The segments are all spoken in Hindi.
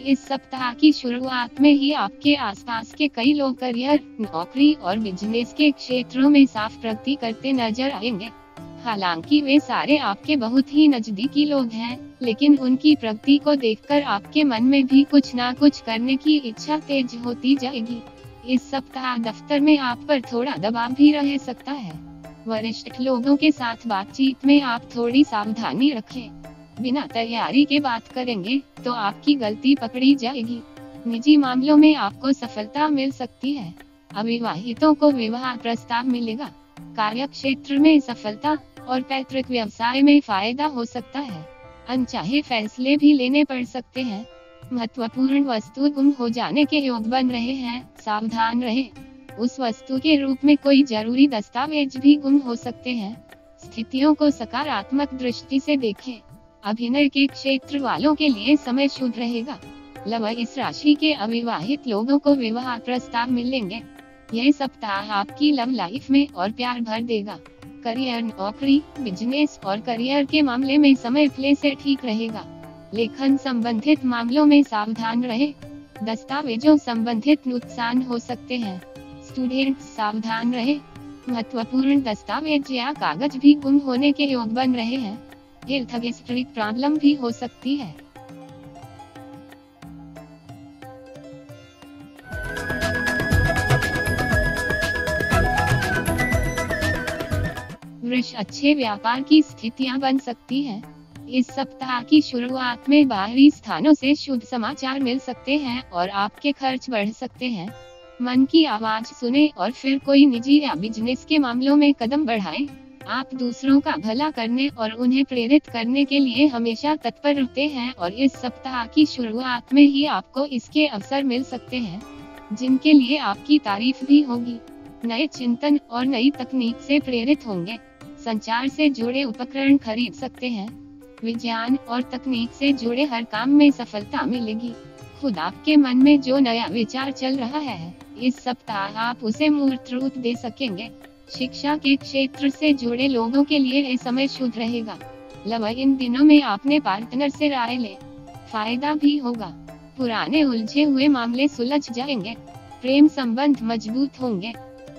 खुश इस सप्ताह की शुरुआत में ही आपके आसपास के कई लोग करियर, नौकरी और बिजनेस के क्षेत्रों में साफ प्रगति करते नजर आएंगे। हालांकि वे सारे आपके बहुत ही नजदीकी लोग हैं, लेकिन उनकी प्रगति को देखकर आपके मन में भी कुछ ना कुछ करने की इच्छा तेज होती जाएगी। इस सप्ताह दफ्तर में आप पर थोड़ा दबाव भी रह सकता है। वरिष्ठ लोगों के साथ बातचीत में आप थोड़ी सावधानी रखें। बिना तैयारी के बात करेंगे तो आपकी गलती पकड़ी जाएगी। निजी मामलों में आपको सफलता मिल सकती है। अविवाहितों को विवाह प्रस्ताव मिलेगा। कार्य क्षेत्र में सफलता और पैतृक व्यवसाय में फायदा हो सकता है। अनचाहे फैसले भी लेने पड़ सकते हैं। महत्वपूर्ण वस्तु गुम हो जाने के योग बन रहे हैं, सावधान रहें। उस वस्तु के रूप में कोई जरूरी दस्तावेज भी गुम हो सकते हैं। स्थितियों को सकारात्मक दृष्टि से देखें। अभिनय के क्षेत्र वालों के लिए समय शुभ रहेगा। लव इस राशि के अविवाहित लोगों को विवाह प्रस्ताव मिलेंगे। यह सप्ताह आपकी लव लाइफ में और प्यार भर देगा। करियर, नौकरी, बिजनेस और करियर के मामले में समय पहले से ठीक रहेगा। लेखन संबंधित मामलों में सावधान रहे। दस्तावेजों संबंधित नुकसान हो सकते हैं। स्टूडेंट्स सावधान रहे। महत्वपूर्ण दस्तावेज या कागज भी गुम होने के योग बन रहे हैं। हेल्थ हिस्ट्री प्रॉब्लम भी हो सकती है। वृष अच्छे व्यापार की स्थितियां बन सकती हैं। इस सप्ताह की शुरुआत में बाहरी स्थानों से शुभ समाचार मिल सकते हैं और आपके खर्च बढ़ सकते हैं। मन की आवाज सुने और फिर कोई निजी या बिजनेस के मामलों में कदम बढ़ाएं। आप दूसरों का भला करने और उन्हें प्रेरित करने के लिए हमेशा तत्पर रहते हैं और इस सप्ताह की शुरुआत में ही आपको इसके अवसर मिल सकते हैं, जिनके लिए आपकी तारीफ भी होगी। नए चिंतन और नई तकनीक से प्रेरित होंगे। संचार से जुड़े उपकरण खरीद सकते हैं। विज्ञान और तकनीक से जुड़े हर काम में सफलता मिलेगी। खुद आपके मन में जो नया विचार चल रहा है, इस सप्ताह आप उसे मूर्त रूप दे सकेंगे। शिक्षा के क्षेत्र से जुड़े लोगों के लिए यह समय शुभ रहेगा। लव इन दिनों में आपने पार्टनर से राय ले, फायदा भी होगा। पुराने उलझे हुए मामले सुलझ जाएंगे। प्रेम संबंध मजबूत होंगे।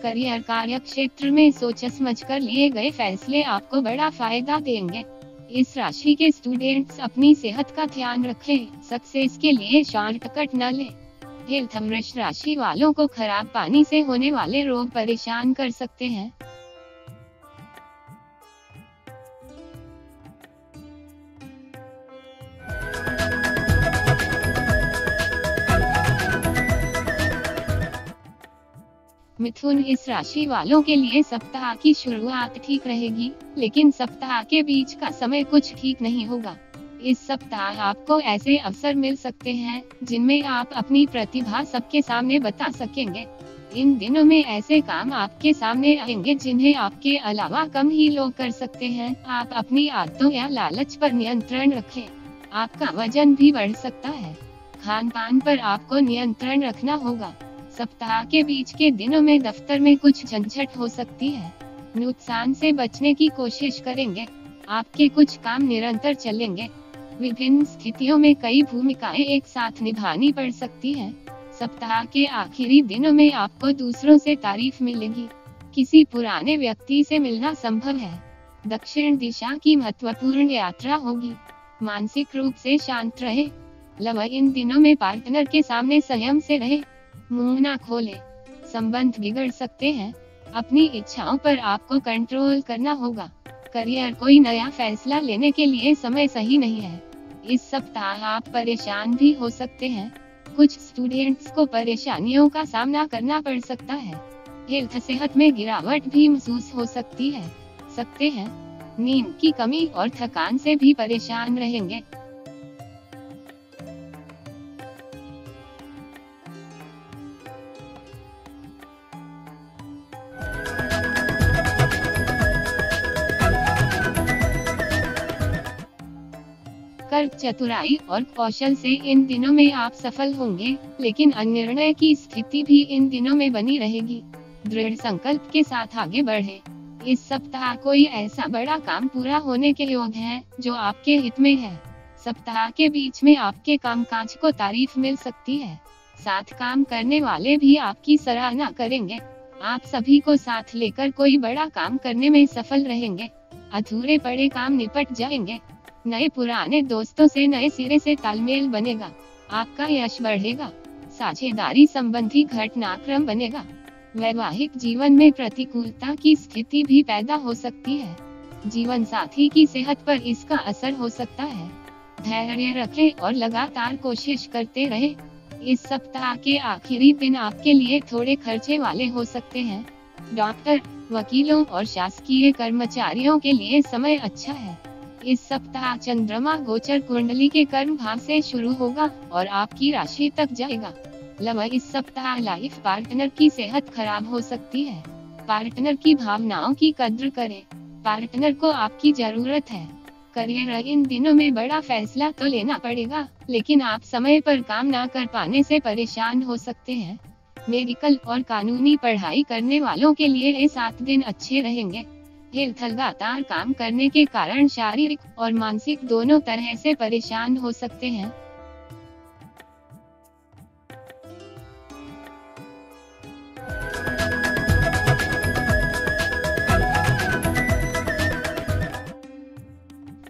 करियर, कार्य क्षेत्र में सोच समझ कर लिए गए फैसले आपको बड़ा फायदा देंगे। इस राशि के स्टूडेंट्स अपनी सेहत का ध्यान रखें। सक्सेस के लिए शॉर्टकट न लें। हेल्थ, वृष राशि वालों को खराब पानी से होने वाले रोग परेशान कर सकते हैं। मिथुन, इस राशि वालों के लिए सप्ताह की शुरुआत ठीक रहेगी, लेकिन सप्ताह के बीच का समय कुछ ठीक नहीं होगा। इस सप्ताह आपको ऐसे अवसर मिल सकते हैं जिनमें आप अपनी प्रतिभा सबके सामने बता सकेंगे। इन दिनों में ऐसे काम आपके सामने आएंगे जिन्हें आपके अलावा कम ही लोग कर सकते हैं। आप अपनी आदतों या लालच पर नियंत्रण रखें। आपका वजन भी बढ़ सकता है। खान पान पर आपको नियंत्रण रखना होगा। सप्ताह के बीच के दिनों में दफ्तर में कुछ झंझट हो सकती है। नुकसान से बचने की कोशिश करेंगे। आपके कुछ काम निरंतर चलेंगे। विभिन्न स्थितियों में कई भूमिकाएं एक साथ निभानी पड़ सकती हैं। सप्ताह के आखिरी दिनों में आपको दूसरों से तारीफ मिलेगी। किसी पुराने व्यक्ति से मिलना संभव है। दक्षिण दिशा की महत्वपूर्ण यात्रा होगी। मानसिक रूप से शांत रहे। लव इन दिनों में पार्टनर के सामने संयम से रहे। मुंह ना खोले। संबंध बिगड़ सकते हैं। अपनी इच्छाओं पर आपको कंट्रोल करना होगा। करियर, कोई नया फैसला लेने के लिए समय सही नहीं है। इस सप्ताह आप परेशान भी हो सकते हैं। कुछ स्टूडेंट्स को परेशानियों का सामना करना पड़ सकता है। हेल्थ, सेहत में गिरावट भी महसूस हो सकती है। नींद की कमी और थकान से भी परेशान रहेंगे। कर्क, चतुराई और कौशल से इन दिनों में आप सफल होंगे, लेकिन अनिर्णय की स्थिति भी इन दिनों में बनी रहेगी। दृढ़ संकल्प के साथ आगे बढ़े। इस सप्ताह कोई ऐसा बड़ा काम पूरा होने के योग हैं जो आपके हित में है। सप्ताह के बीच में आपके कामकाज को तारीफ मिल सकती है। साथ काम करने वाले भी आपकी सराहना करेंगे। आप सभी को साथ लेकर कोई बड़ा काम करने में सफल रहेंगे। अधूरे पड़े काम निपट जाएंगे। नए पुराने दोस्तों से नए सिरे से तालमेल बनेगा। आपका यश बढ़ेगा। साझेदारी संबंधी घटनाक्रम बनेगा। वैवाहिक जीवन में प्रतिकूलता की स्थिति भी पैदा हो सकती है। जीवन साथी की सेहत पर इसका असर हो सकता है। धैर्य रखें और लगातार कोशिश करते रहें। इस सप्ताह के आखिरी दिन आपके लिए थोड़े खर्चे वाले हो सकते हैं। डॉक्टर, वकीलों और शासकीय कर्मचारियों के लिए समय अच्छा है। इस सप्ताह चंद्रमा गोचर कुंडली के कर्म भाव से शुरू होगा और आपकी राशि तक जाएगा। लव, इस सप्ताह लाइफ पार्टनर की सेहत खराब हो सकती है। पार्टनर की भावनाओं की कद्र करें। पार्टनर को आपकी जरूरत है। करियर, इन दिनों में बड़ा फैसला तो लेना पड़ेगा, लेकिन आप समय पर काम ना कर पाने से परेशान हो सकते हैं। मेडिकल और कानूनी पढ़ाई करने वालों के लिए ये 7 दिन अच्छे रहेंगे। हेल्थ, लगातार काम करने के कारण शारीरिक और मानसिक दोनों तरह से परेशान हो सकते हैं।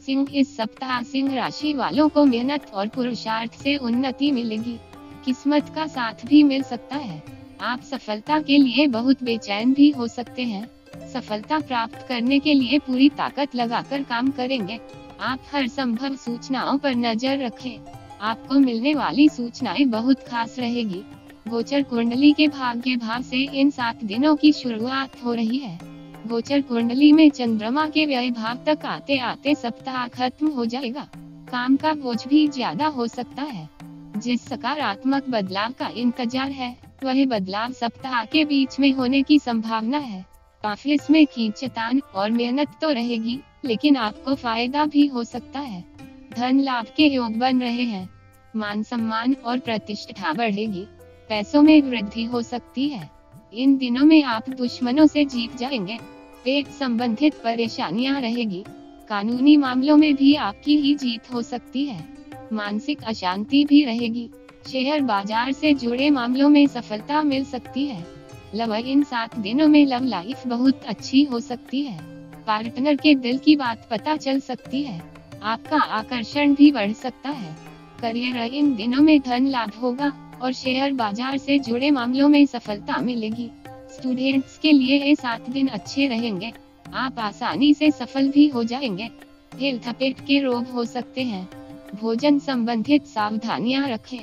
सिंह, इस सप्ताह सिंह राशि वालों को मेहनत और पुरुषार्थ से उन्नति मिलेगी। किस्मत का साथ भी मिल सकता है। आप सफलता के लिए बहुत बेचैन भी हो सकते हैं। सफलता प्राप्त करने के लिए पूरी ताकत लगाकर काम करेंगे। आप हर संभव सूचनाओं पर नजर रखें। आपको मिलने वाली सूचनाएं बहुत खास रहेगी। गोचर कुंडली के भाग्य भाव से इन 7 दिनों की शुरुआत हो रही है। गोचर कुंडली में चंद्रमा के व्यय भाव तक आते आते सप्ताह खत्म हो जाएगा। काम का बोझ भी ज्यादा हो सकता है। जिस सकारात्मक बदलाव का इंतजार है, वह बदलाव सप्ताह के बीच में होने की संभावना है। ऑफिस में खींचतान और मेहनत तो रहेगी, लेकिन आपको फायदा भी हो सकता है। धन लाभ के योग बन रहे हैं। मान सम्मान और प्रतिष्ठा बढ़ेगी। पैसों में वृद्धि हो सकती है। इन दिनों में आप दुश्मनों से जीत जाएंगे। पेट संबंधित परेशानियां रहेगी। कानूनी मामलों में भी आपकी ही जीत हो सकती है। मानसिक अशांति भी रहेगी। शेयर बाजार से जुड़े मामलों में सफलता मिल सकती है। लव, इन 7 दिनों में लव लाइफ बहुत अच्छी हो सकती है। पार्टनर के दिल की बात पता चल सकती है। आपका आकर्षण भी बढ़ सकता है। करियर, इन दिनों में धन लाभ होगा और शेयर बाजार से जुड़े मामलों में सफलता मिलेगी। स्टूडेंट्स के लिए ये 7 दिन अच्छे रहेंगे। आप आसानी से सफल भी हो जाएंगे। हेल्थ, पेट के रोग हो सकते हैं। भोजन संबंधित सावधानियां रखें।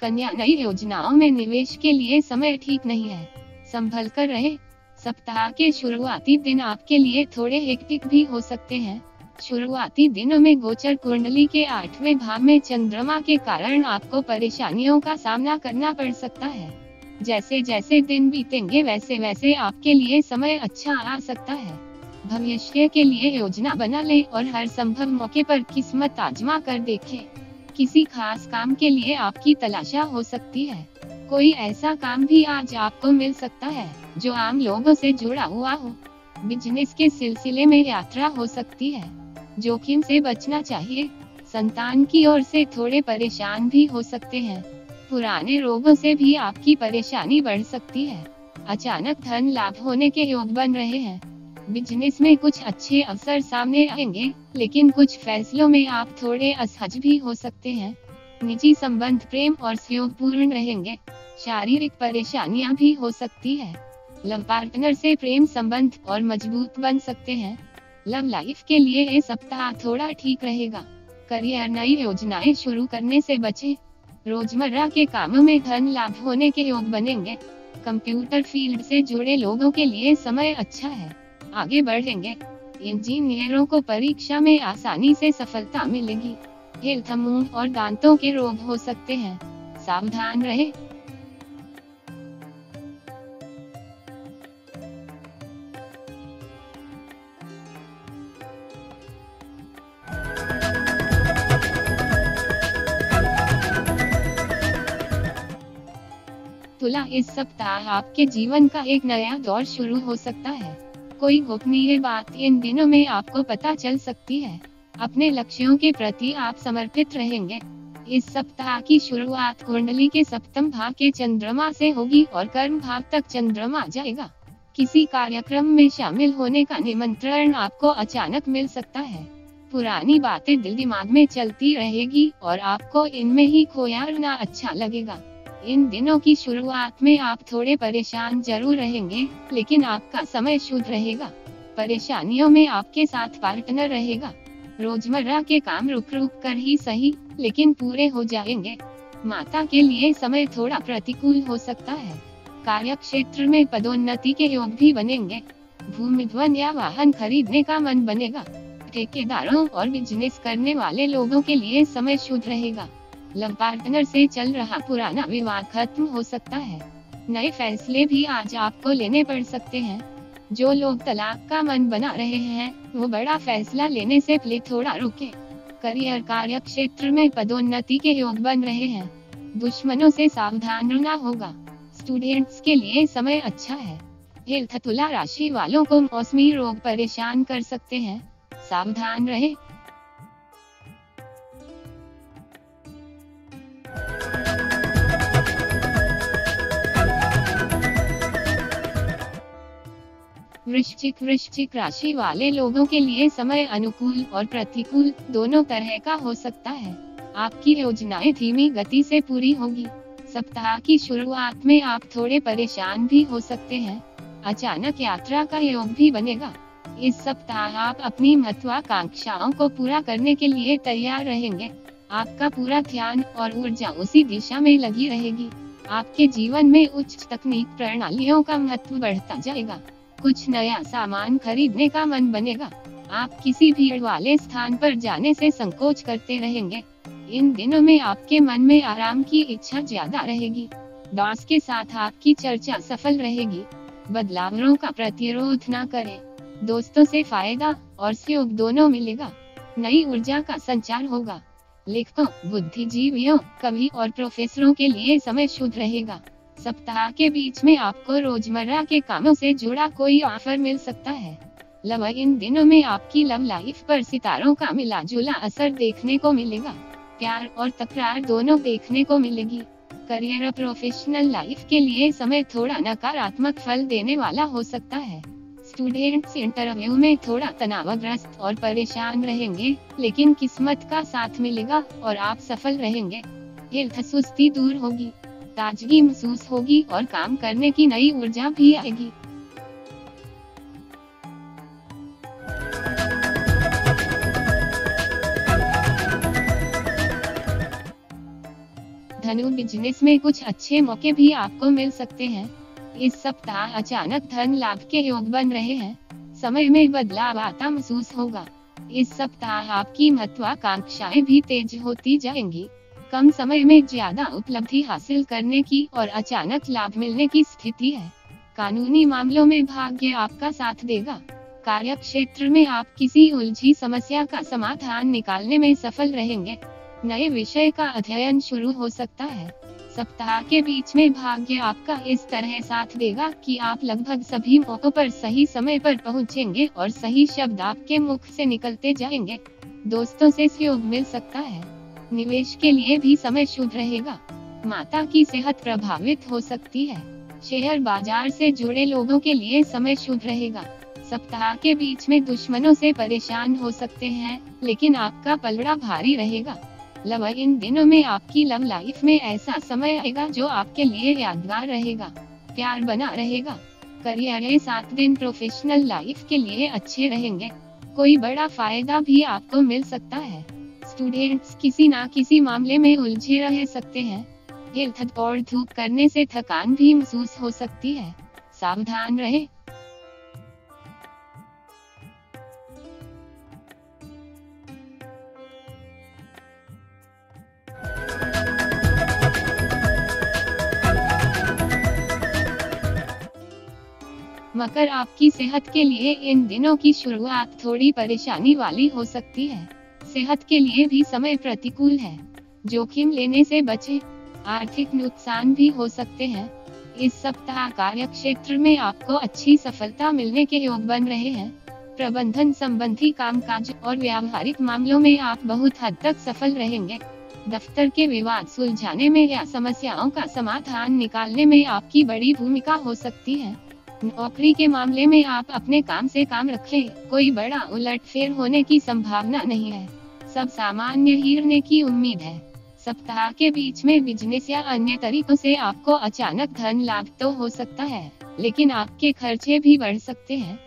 कन्या, नई योजनाओं में निवेश के लिए समय ठीक नहीं है। संभल कर रहे। सप्ताह के शुरुआती दिन आपके लिए थोड़े हेक्टिक भी हो सकते हैं। शुरुआती दिनों में गोचर कुंडली के 8वें भाव में चंद्रमा के कारण आपको परेशानियों का सामना करना पड़ सकता है। जैसे जैसे दिन बीतेंगे वैसे वैसे आपके लिए समय अच्छा आ सकता है। भविष्य के लिए योजना बना ले और हर संभव मौके पर किस्मत आजमा कर देखे। किसी खास काम के लिए आपकी तलाशा हो सकती है। कोई ऐसा काम भी आज आपको मिल सकता है जो आम लोगों से जुड़ा हुआ हो। बिजनेस के सिलसिले में यात्रा हो सकती है। जोखिम से बचना चाहिए। संतान की ओर से थोड़े परेशान भी हो सकते हैं। पुराने रोगों से भी आपकी परेशानी बढ़ सकती है। अचानक धन लाभ होने के योग बन रहे हैं। बिजनेस में कुछ अच्छे अवसर सामने आएंगे, लेकिन कुछ फैसलों में आप थोड़े असहज भी हो सकते हैं। निजी संबंध प्रेम और सहयोगपूर्ण रहेंगे। शारीरिक परेशानियां भी हो सकती है। लव पार्टनर से प्रेम संबंध और मजबूत बन सकते हैं। लव लाइफ के लिए ये सप्ताह थोड़ा ठीक रहेगा। करियर, नई योजनाएं शुरू करने से बचें। रोजमर्रा के कामों में धन लाभ होने के योग बनेंगे। कंप्यूटर फील्ड से जुड़े लोगों के लिए समय अच्छा है। आगे बढ़ेंगे। इंजीनियरों को परीक्षा में आसानी से सफलता मिलेगी। हेल्थ, मुंह और दांतों के रोग हो सकते हैं। सावधान रहे। 16 इस सप्ताह आपके जीवन का एक नया दौर शुरू हो सकता है। कोई गोपनीय बात इन दिनों में आपको पता चल सकती है। अपने लक्ष्यों के प्रति आप समर्पित रहेंगे। इस सप्ताह की शुरुआत कुंडली के सप्तम भाव के चंद्रमा से होगी और कर्म भाव तक चंद्रमा जाएगा। किसी कार्यक्रम में शामिल होने का निमंत्रण आपको अचानक मिल सकता है। पुरानी बातें दिल दिमाग में चलती रहेगी और आपको इनमें ही खोयाना अच्छा लगेगा। इन दिनों की शुरुआत में आप थोड़े परेशान जरूर रहेंगे, लेकिन आपका समय शुद्ध रहेगा। परेशानियों में आपके साथ पार्टनर रहेगा। रोजमर्रा के काम रुक रुक कर ही सही, लेकिन पूरे हो जाएंगे। माता के लिए समय थोड़ा प्रतिकूल हो सकता है। कार्यक्षेत्र में पदोन्नति के योग भी बनेंगे। भूमिधन या वाहन खरीदने का मन बनेगा। ठेकेदारों और बिजनेस करने वाले लोगों के लिए समय शुद्ध रहेगा। लव पार्टनर से चल रहा पुराना विवाद खत्म हो सकता है। नए फैसले भी आज आपको लेने पड़ सकते हैं। जो लोग तलाक का मन बना रहे हैं वो बड़ा फैसला लेने से पहले थोड़ा रुके। करियर कार्य क्षेत्र में पदोन्नति के योग बन रहे हैं। दुश्मनों से सावधान रहना होगा। स्टूडेंट्स के लिए समय अच्छा है। हेल्थ तुला राशि वालों को मौसमी रोग परेशान कर सकते हैं, सावधान रहें। वृश्चिक राशि वाले लोगों के लिए समय अनुकूल और प्रतिकूल दोनों तरह का हो सकता है। आपकी योजनाएं धीमी गति से पूरी होगी। सप्ताह की शुरुआत में आप थोड़े परेशान भी हो सकते हैं। अचानक यात्रा का योग भी बनेगा। इस सप्ताह आप अपनी महत्वाकांक्षाओं को पूरा करने के लिए तैयार रहेंगे। आपका पूरा ध्यान और ऊर्जा उसी दिशा में लगी रहेगी। आपके जीवन में उच्च तकनीक प्रणालियों का महत्व बढ़ता जाएगा। कुछ नया सामान खरीदने का मन बनेगा। आप किसी भीड़ वाले स्थान पर जाने से संकोच करते रहेंगे। इन दिनों में आपके मन में आराम की इच्छा ज्यादा रहेगी। बॉस के साथ आपकी चर्चा सफल रहेगी। बदलावों का प्रतिरोध न करें। दोस्तों से फायदा और सहयोग दोनों मिलेगा। नई ऊर्जा का संचार होगा। लेखकों, बुद्धिजीवियों, कवि और प्रोफेसरों के लिए समय शुद्ध रहेगा। सप्ताह के बीच में आपको रोजमर्रा के कामों से जुड़ा कोई ऑफर मिल सकता है। लव इन दिनों में आपकी लव लाइफ पर सितारों का मिला जुला असर देखने को मिलेगा। प्यार और तकरार दोनों देखने को मिलेगी। करियर और प्रोफेशनल लाइफ के लिए समय थोड़ा नकारात्मक फल देने वाला हो सकता है। स्टूडेंट्स इंटरव्यू में थोड़ा तनावग्रस्त और परेशान रहेंगे, लेकिन किस्मत का साथ मिलेगा और आप सफल रहेंगे। हेल्थ सुस्ती दूर होगी, ताजगी महसूस होगी और काम करने की नई ऊर्जा भी आएगी। धनु बिजनेस में कुछ अच्छे मौके भी आपको मिल सकते हैं। इस सप्ताह अचानक धन लाभ के योग बन रहे हैं। समय में बदलाव आता महसूस होगा। इस सप्ताह आपकी महत्वाकांक्षाएं भी तेज होती जाएंगी। कम समय में ज्यादा उपलब्धि हासिल करने की और अचानक लाभ मिलने की स्थिति है। कानूनी मामलों में भाग्य आपका साथ देगा। कार्यक्षेत्र में आप किसी उलझी समस्या का समाधान निकालने में सफल रहेंगे। नए विषय का अध्ययन शुरू हो सकता है। सप्ताह के बीच में भाग्य आपका इस तरह साथ देगा कि आप लगभग सभी मौकों पर सही समय पर पहुंचेंगे और सही शब्द आपके मुख से निकलते जाएंगे। दोस्तों से सहयोग मिल सकता है। निवेश के लिए भी समय शुभ रहेगा। माता की सेहत प्रभावित हो सकती है। शेयर बाजार से जुड़े लोगों के लिए समय शुभ रहेगा। सप्ताह के बीच में दुश्मनों से परेशान हो सकते हैं, लेकिन आपका पलड़ा भारी रहेगा। लव इन दिनों में आपकी लव लाइफ में ऐसा समय आएगा जो आपके लिए यादगार रहेगा। प्यार बना रहेगा। करियर के 7 दिन प्रोफेशनल लाइफ के लिए अच्छे रहेंगे। कोई बड़ा फायदा भी आपको मिल सकता है। स्टूडेंट्स किसी ना किसी मामले में उलझे रह सकते हैं। हेल्थ दौड़ धूप करने से थकान भी महसूस हो सकती है, सावधान रहें। मकर आपकी सेहत के लिए इन दिनों की शुरुआत थोड़ी परेशानी वाली हो सकती है। सेहत के लिए भी समय प्रतिकूल है। जोखिम लेने से बचें। आर्थिक नुकसान भी हो सकते हैं। इस सप्ताह कार्य क्षेत्र में आपको अच्छी सफलता मिलने के योग बन रहे हैं। प्रबंधन संबंधी कामकाज और व्यावहारिक मामलों में आप बहुत हद तक सफल रहेंगे। दफ्तर के विवाद सुलझाने में या समस्याओं का समाधान निकालने में आपकी बड़ी भूमिका हो सकती है। नौकरी के मामले में आप अपने काम से काम रखें, कोई बड़ा उलटफेर होने की संभावना नहीं है। सब सामान्य हीरने की उम्मीद है। सप्ताह के बीच में बिजनेस या अन्य तरीकों से आपको अचानक धन लाभ तो हो सकता है, लेकिन आपके खर्चे भी बढ़ सकते हैं।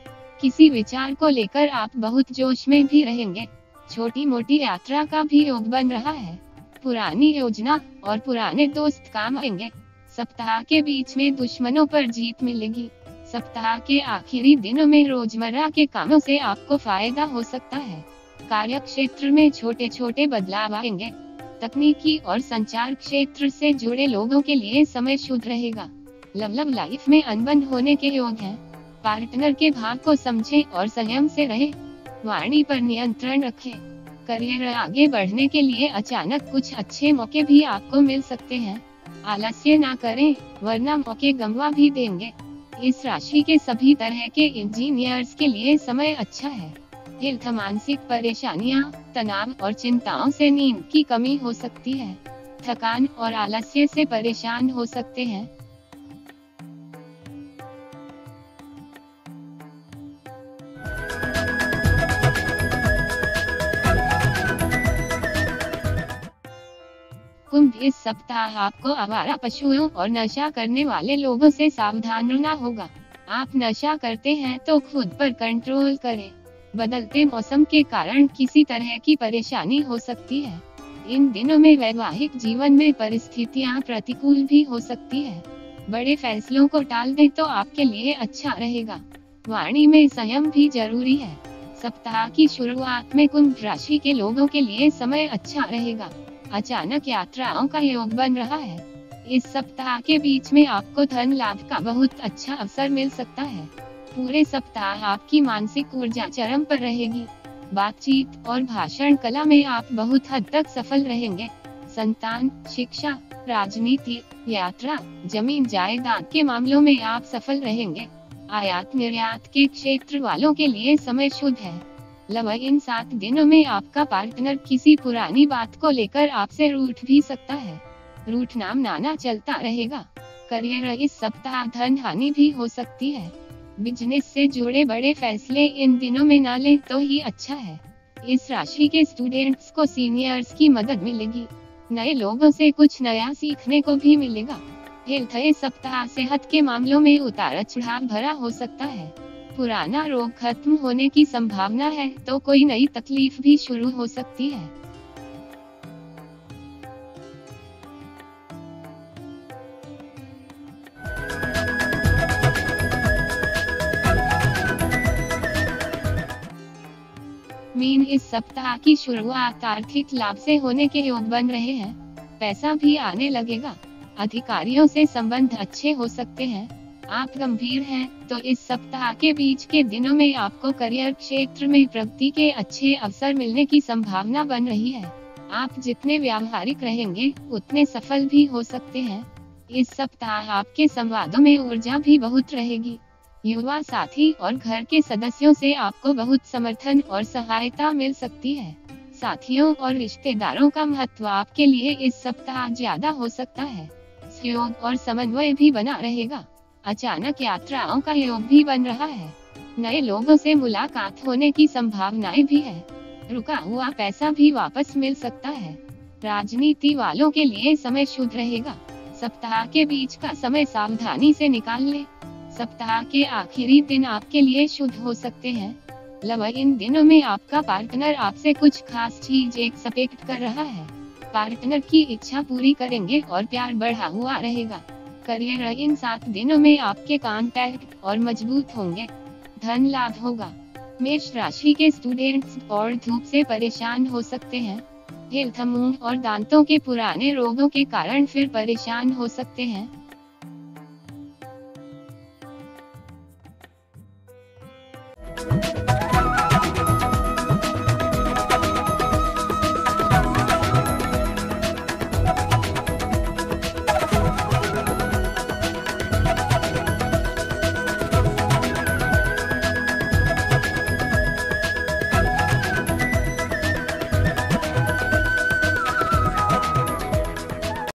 किसी विचार को लेकर आप बहुत जोश में भी रहेंगे। छोटी मोटी यात्रा का भी योग बन रहा है। पुरानी योजना और पुराने दोस्त काम आएंगे। सप्ताह के बीच में दुश्मनों पर जीत मिलेगी। सप्ताह के आखिरी दिनों में रोजमर्रा के कामों से आपको फायदा हो सकता है। कार्य क्षेत्र में छोटे छोटे बदलाव आएंगे। तकनीकी और संचार क्षेत्र से जुड़े लोगों के लिए समय शुद्ध रहेगा। लव लाइफ में अनबन होने के योग हैं। पार्टनर के भाव को समझें और संयम से रहें। वाणी पर नियंत्रण रखें। करियर आगे बढ़ने के लिए अचानक कुछ अच्छे मौके भी आपको मिल सकते हैं। आलस्य ना करें, वरना मौके गंवा भी देंगे। इस राशि के सभी तरह के इंजीनियर्स के लिए समय अच्छा है। हेल्थ, मानसिक परेशानियां, तनाव और चिंताओं से नींद की कमी हो सकती है। थकान और आलस्य से परेशान हो सकते हैं। कुंभ, इस सप्ताह आपको आवारा पशुओं और नशा करने वाले लोगों से सावधान रहना होगा। आप नशा करते हैं तो खुद पर कंट्रोल करें। बदलते मौसम के कारण किसी तरह की परेशानी हो सकती है। इन दिनों में वैवाहिक जीवन में परिस्थितियां प्रतिकूल भी हो सकती है। बड़े फैसलों को टाल दें तो आपके लिए अच्छा रहेगा। वाणी में संयम भी जरूरी है। सप्ताह की शुरुआत में कुंभ राशि के लोगों के लिए समय अच्छा रहेगा। अचानक यात्राओं का योग बन रहा है। इस सप्ताह के बीच में आपको धन लाभ का बहुत अच्छा अवसर मिल सकता है। पूरे सप्ताह आपकी मानसिक ऊर्जा चरम पर रहेगी। बातचीत और भाषण कला में आप बहुत हद तक सफल रहेंगे। संतान, शिक्षा, राजनीति, यात्रा, जमीन जायदाद के मामलों में आप सफल रहेंगे। आयात निर्यात के क्षेत्र वालों के लिए समय शुद्ध है। लव, इन 7 दिनों में आपका पार्टनर किसी पुरानी बात को लेकर आपसे रूठ भी सकता है। रूठ नाम नाना चलता रहेगा। करियर, इस सप्ताह धन हानि भी हो सकती है। बिजनेस से जुड़े बड़े फैसले इन दिनों में ना लें तो ही अच्छा है। इस राशि के स्टूडेंट्स को सीनियर्स की मदद मिलेगी। नए लोगों से कुछ नया सीखने को भी मिलेगा। हेल्थ, इस सप्ताह सेहत के मामलों में उतार चढ़ाव भरा हो सकता है। पुराना रोग खत्म होने की संभावना है तो कोई नई तकलीफ भी शुरू हो सकती है। मीन, इस सप्ताह की शुरुआत आर्थिक लाभ से होने के योग बन रहे हैं। पैसा भी आने लगेगा। अधिकारियों से संबंध अच्छे हो सकते हैं। आप गंभीर हैं तो इस सप्ताह के बीच के दिनों में आपको करियर क्षेत्र में प्रगति के अच्छे अवसर मिलने की संभावना बन रही है। आप जितने व्यावहारिक रहेंगे उतने सफल भी हो सकते हैं। इस सप्ताह आपके संवादों में ऊर्जा भी बहुत रहेगी। युवा साथी और घर के सदस्यों से आपको बहुत समर्थन और सहायता मिल सकती है। साथियों और रिश्तेदारों का महत्व आपके लिए इस सप्ताह ज्यादा हो सकता है। सहयोग और समन्वय भी बना रहेगा। अचानक यात्राओं का योग भी बन रहा है। नए लोगों से मुलाकात होने की संभावनाएं भी है। रुका हुआ पैसा भी वापस मिल सकता है। राजनीति वालों के लिए समय शुद्ध रहेगा। सप्ताह के बीच का समय सावधानी से निकाल लें। सप्ताह के आखिरी दिन आपके लिए शुद्ध हो सकते हैं। लव, इन दिनों में आपका पार्टनर आपसे कुछ खास चीज एक्सपेक्ट कर रहा है। पार्टनर की इच्छा पूरी करेंगे और प्यार बढ़ा हुआ रहेगा। करियर, इन 7 दिनों में आपके कांटेक्ट और मजबूत होंगे। धन लाभ होगा। मेष राशि के स्टूडेंट्स और धूप से परेशान हो सकते हैं। हेल्थ, मुंह और दांतों के पुराने रोगों के कारण फिर परेशान हो सकते हैं।